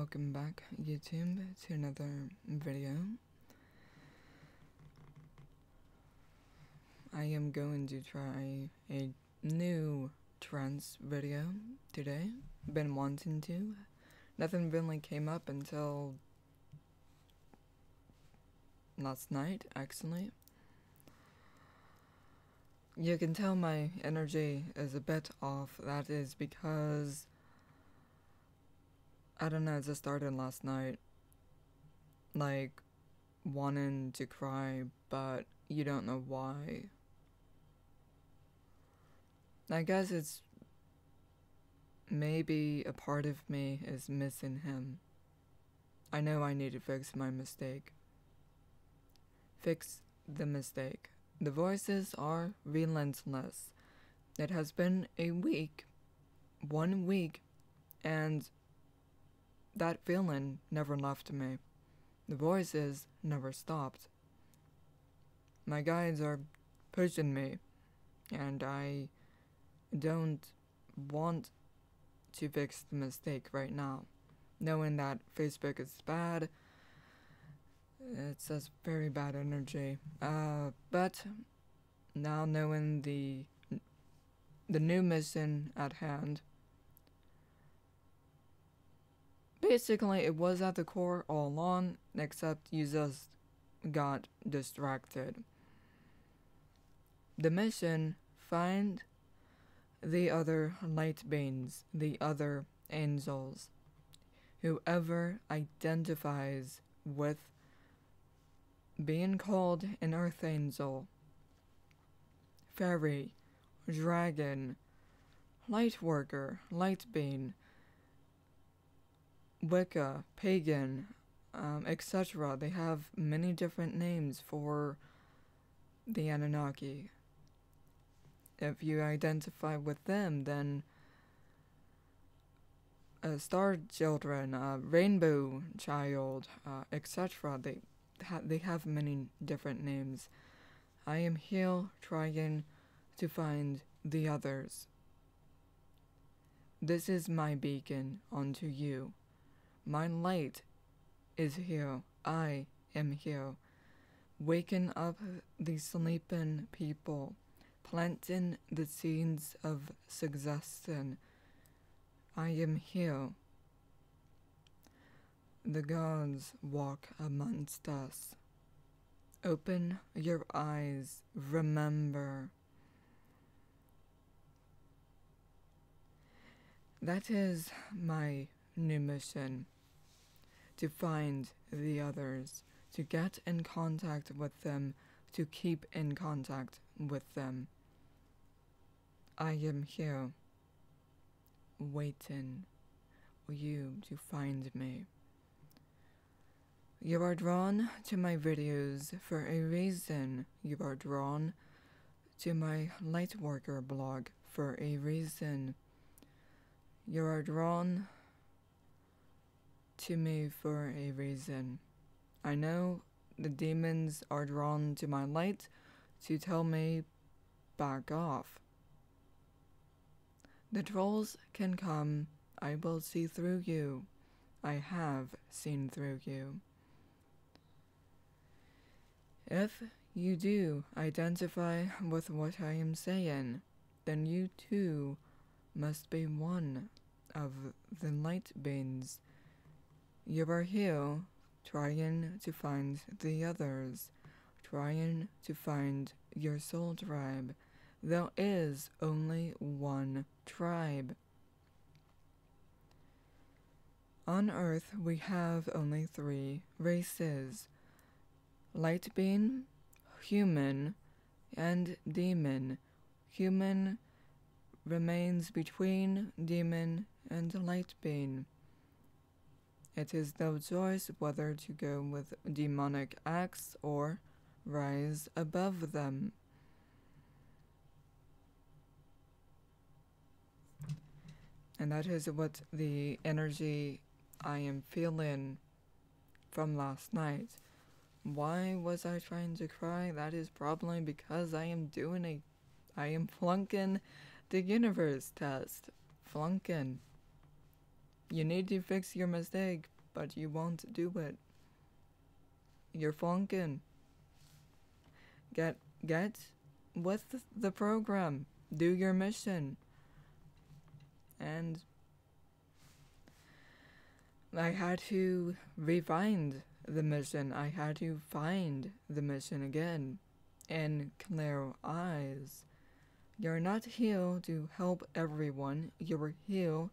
Welcome back, YouTube, to another video. I am going to try a new trance video today. Been wanting to. Nothing really came up until last night, actually. You can tell my energy is a bit off. That is because I don't know, it just started last night, like, wanting to cry, but you don't know why. I guess it's maybe a part of me is missing him. I know I need to fix my mistake. Fix the mistake. The voices are relentless. It has been a week, 1 week, and that feeling never left me. The voices never stopped. My guides are pushing me, and I don't want to fix the mistake right now. Knowing that Facebook is bad, it's just very bad energy. But now knowing the new mission at hand, basically, it was at the core all along, except you just got distracted. The mission: find the other light beings, the other angels, whoever identifies with being called an earth angel, fairy, dragon, light worker, light being, Wicca, pagan, etc. They have many different names for the Anunnaki. If you identify with them, then star children, rainbow child, etc. They have many different names. I am here trying to find the others. This is my beacon unto you. My light is here. I am here. Waking up the sleeping people. Planting the seeds of suggestion. I am here. The gods walk amongst us. Open your eyes. Remember. That is my new mission. To find the others, to get in contact with them, to keep in contact with them. I am here, waiting for you to find me. You are drawn to my videos for a reason. You are drawn to my Lightworker blog for a reason. You are drawn to me for a reason. I know the demons are drawn to my light to tell me back off. The trolls can come. I will see through you. I have seen through you. If you do identify with what I am saying, then you too must be one of the light beings. You are here, trying to find the others, trying to find your soul tribe. There is only one tribe. On Earth, we have only three races: light being, human, and demon. Human remains between demon and light being. It is no choice whether to go with demonic acts or rise above them. And that is what the energy I am feeling from last night. Why was I trying to cry? That is probably because I am flunking the universe test. Flunking. You need to fix your mistake, but you won't do it. You're flunking. Get with the program. Do your mission. And I had to refine the mission. I had to find the mission again. And clear eyes. You're not here to help everyone. You're here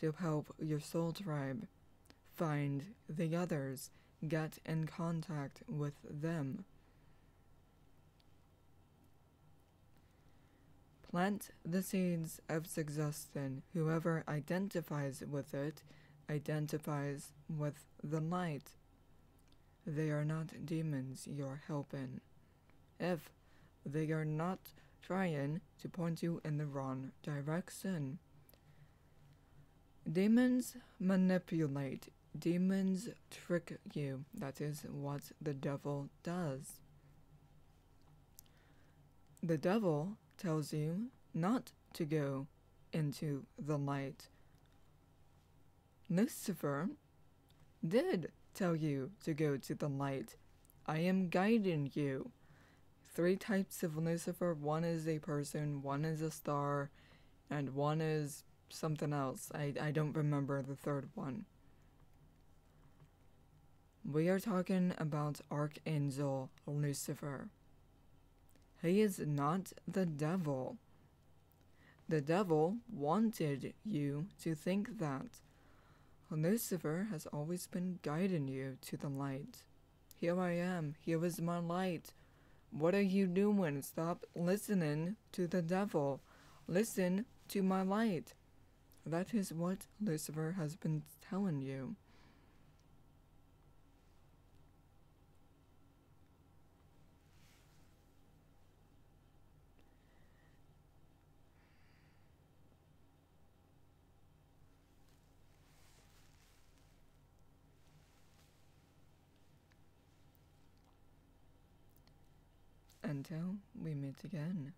to help your soul tribe. Find the others. Get in contact with them. Plant the seeds of suggestion. Whoever identifies with it, identifies with the light. They are not demons you're helping. If they are not trying to point you in the wrong direction. Demons manipulate. Demons trick you. That is what the devil does. The devil tells you not to go into the light. Lucifer did tell you to go to the light. I am guiding you. Three types of Lucifer. One is a person, one is a star, and one is something else. I don't remember the third one. We are talking about Archangel Lucifer. He is not the devil. The devil wanted you to think that. Lucifer has always been guiding you to the light. Here I am. Here is my light. What are you doing? Stop listening to the devil. Listen to my light. That is what Lucifer has been telling you. Until we meet again.